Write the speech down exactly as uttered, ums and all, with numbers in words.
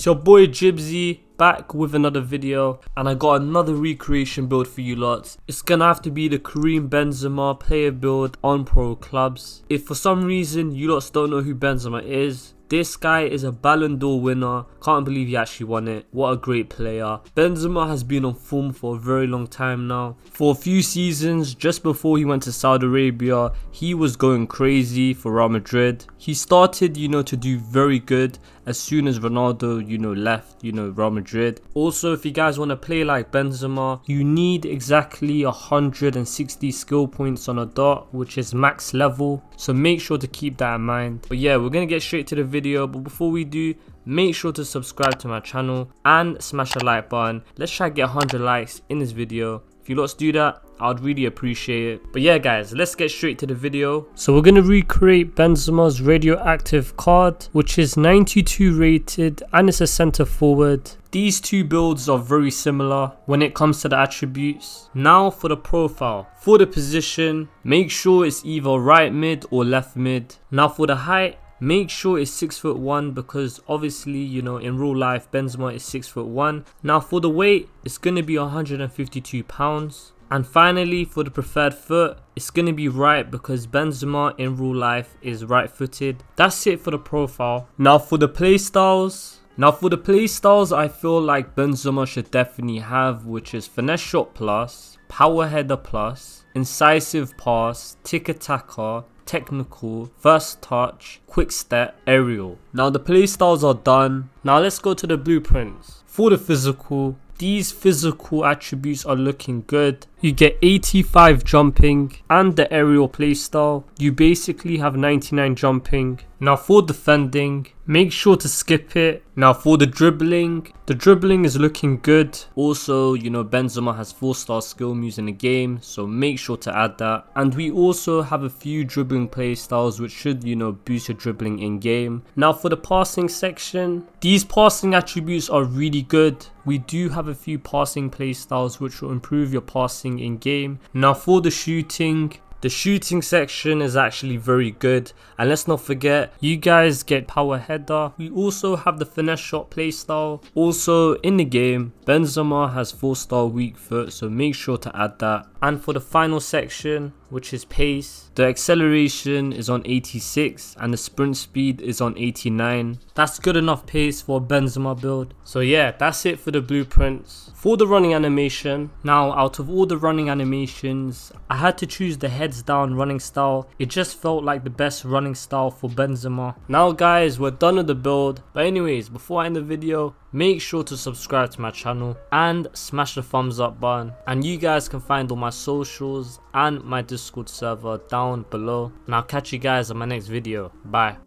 It's your boy Jibzy, back with another video, and I got another recreation build for you lots. It's gonna have to be the Karim Benzema player build on Pro Clubs. If for some reason you lots don't know who Benzema is, this guy is a Ballon d'Or winner. Can't believe he actually won it. What a great player. Benzema has been on form for a very long time now. For a few seasons, just before he went to Saudi Arabia, he was going crazy for Real Madrid. He started, you know, to do very good as soon as Ronaldo, you know, left, you know, Real Madrid. Also, if you guys want to play like Benzema, you need exactly one hundred sixty skill points on a dot, which is max level. So make sure to keep that in mind. But yeah, we're going to get straight to the video. Video, but before we do, make sure to subscribe to my channel and smash the like button. Let's try to get one hundred likes in this video. If you lots do that, I'd really appreciate it. But yeah guys, let's get straight to the video. So we're going to recreate Benzema's radioactive card, which is ninety-two rated and it's a centre forward. These two builds are very similar when it comes to the attributes. Now for the profile. For the position, make sure it's either right mid or left mid. Now for the height, make sure it's six foot one, because obviously, you know, in real life Benzema is six foot one. Now for the weight, it's going to be one hundred fifty-two pounds. And finally, for the preferred foot, it's going to be right, because Benzema in real life is right footed. That's it for the profile. Now for the play styles. Now for the play styles, I feel like Benzema should definitely have, which is finesse shot plus, power header plus, incisive pass, tick-attacker, technical, first touch, quick step, aerial. Now the play styles are done. Now let's go to the blueprints. For the physical, these physical attributes are looking good. You get eighty-five jumping, and the aerial playstyle, you basically have ninety-nine jumping. Now for defending, make sure to skip it. Now for the dribbling, the dribbling is looking good. Also, you know, Benzema has four star skill moves in the game, so make sure to add that. And we also have a few dribbling playstyles which should, you know, boost your dribbling in game. Now for the passing section, these passing attributes are really good. We do have a few passing playstyles which will improve your passing in game. Now for the shooting, the shooting section is actually very good, and let's not forget you guys get power header. We also have the finesse shot playstyle. Also in the game, Benzema has four star weak foot, so make sure to add that. And for the final section, which is pace, the acceleration is on eighty-six and the sprint speed is on eighty-nine. That's good enough pace for a Benzema build. So yeah, that's it for the blueprints. For the running animation, now out of all the running animations, I had to choose the heads down running style. It just felt like the best running style for Benzema. Now guys, we're done with the build, but anyways, before I end the video, make sure to subscribe to my channel and smash the thumbs up button. And you guys can find all my socials and my Discord server down below. And I'll catch you guys in my next video. Bye.